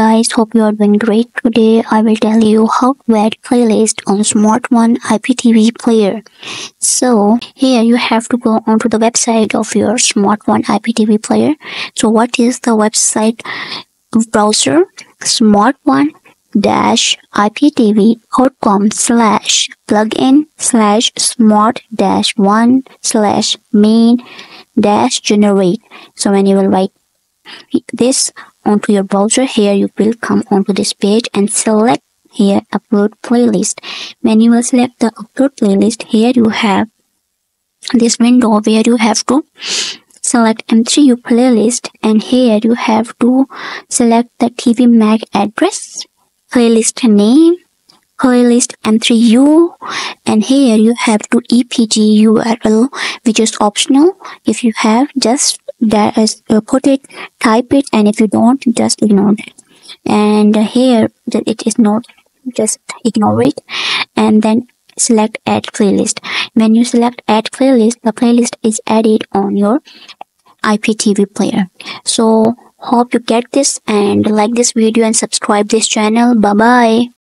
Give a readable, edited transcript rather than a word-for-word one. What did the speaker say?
guys, hope you are doing great. Today I will tell you how to add playlist on SmartOne IPTV player. So here you have to go onto the website of your SmartOne IPTV player. So what is the website? Browser smart-one-iptv.com/plugin/smart-one/main-generate. So when you will write this onto your browser, here you will come onto this page and select here upload playlist. When you will select the upload playlist, here you have this window where you have to select m3u playlist, and here you have to select the TV MAC address, playlist name, playlist m3u, and here you have to epg url, which is optional. If you have, just that is put it, type it, and if you don't, just ignore it. And here it is not, just ignore it, and then select add playlist. When you select add playlist, the playlist is added on your IPTV player. So hope you get this and like this video and subscribe this channel. Bye bye.